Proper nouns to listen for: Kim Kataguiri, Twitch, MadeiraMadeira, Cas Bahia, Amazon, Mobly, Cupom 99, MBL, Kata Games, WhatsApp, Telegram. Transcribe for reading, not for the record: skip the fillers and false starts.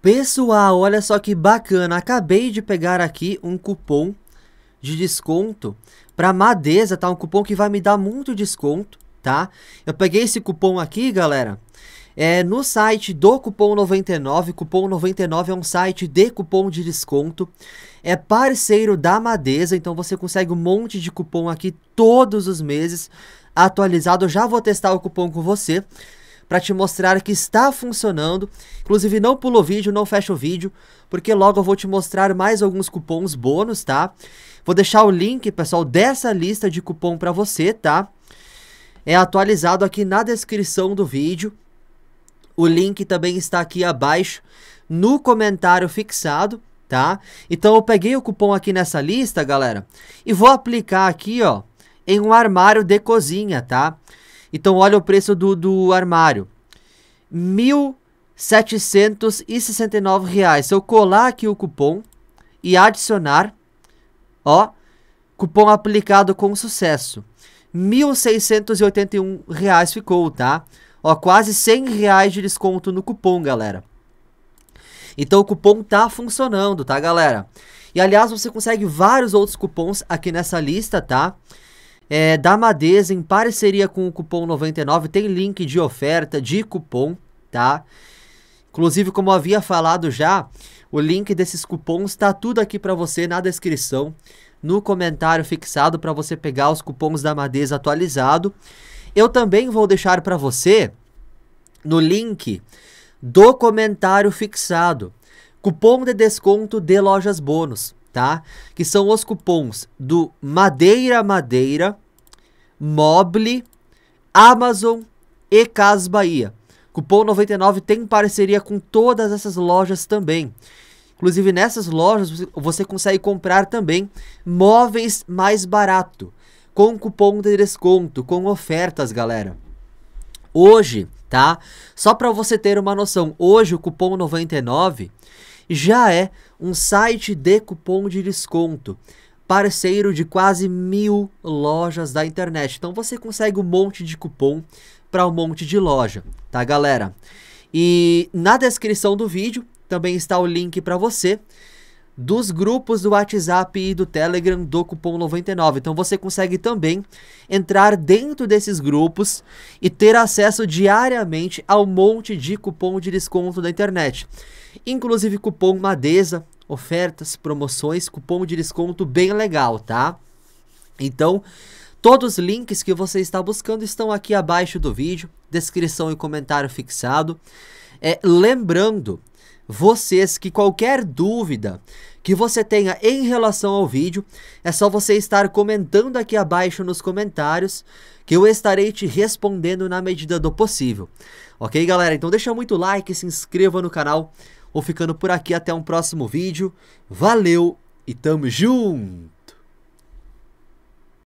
Pessoal, olha só que bacana, acabei de pegar aqui um cupom de desconto para Madeira, tá? Um cupom que vai me dar muito desconto, tá? Eu peguei esse cupom aqui, galera, no site do Cupom 99, Cupom 99 é um site de cupom de desconto, é parceiro da Madeira, então você consegue um monte de cupom aqui todos os meses atualizado. Eu já vou testar o cupom com você para te mostrar que está funcionando. Inclusive, não pula o vídeo, não fecha o vídeo, porque logo eu vou te mostrar mais alguns cupons bônus, tá? Vou deixar o link, pessoal, dessa lista de cupom para você, tá? É atualizado aqui na descrição do vídeo. O link também está aqui abaixo no comentário fixado, tá? Então eu peguei o cupom aqui nessa lista, galera, e vou aplicar aqui, ó, em um armário de cozinha, tá? Então olha o preço do armário, R$ 1.769. Se eu colar aqui o cupom e adicionar, ó, cupom aplicado com sucesso, R$ 1.681 ficou, tá? Ó, quase R$ 100 de desconto no cupom, galera. Então o cupom tá funcionando, tá, galera? E aliás, você consegue vários outros cupons aqui nessa lista, tá? Da Madeira, em parceria com o Cupom 99, tem link de oferta, de cupom, tá? Inclusive, como eu havia falado já, o link desses cupons tá tudo aqui para você na descrição, no comentário fixado, para você pegar os cupons da Madeira atualizado. Eu também vou deixar para você no link do comentário fixado, cupom de desconto de lojas bônus, tá? Que são os cupons do MadeiraMadeira, Mobly, Amazon e Cas Bahia. Cupom 99 tem parceria com todas essas lojas também. Inclusive, nessas lojas você consegue comprar também móveis mais barato, com cupom de desconto, com ofertas, galera. Hoje, tá? Só para você ter uma noção, hoje o Cupom 99... já é um site de cupom de desconto, parceiro de quase 1000 lojas da internet. Então você consegue um monte de cupom para um monte de loja, tá, galera? E na descrição do vídeo também está o link para você dos grupos do WhatsApp e do Telegram do Cupom 99. Então você consegue também entrar dentro desses grupos e ter acesso diariamente ao monte de cupom de desconto da internet. Inclusive cupom Madeira, ofertas, promoções, cupom de desconto bem legal, tá? Então, todos os links que você está buscando estão aqui abaixo do vídeo, descrição e comentário fixado. Lembrando vocês que qualquer dúvida que você tenha em relação ao vídeo, é só você estar comentando aqui abaixo nos comentários, que eu estarei te respondendo na medida do possível. Ok, galera? Então deixa muito like, se inscreva no canal. Vou ficando por aqui, até um próximo vídeo. Valeu e tamo junto!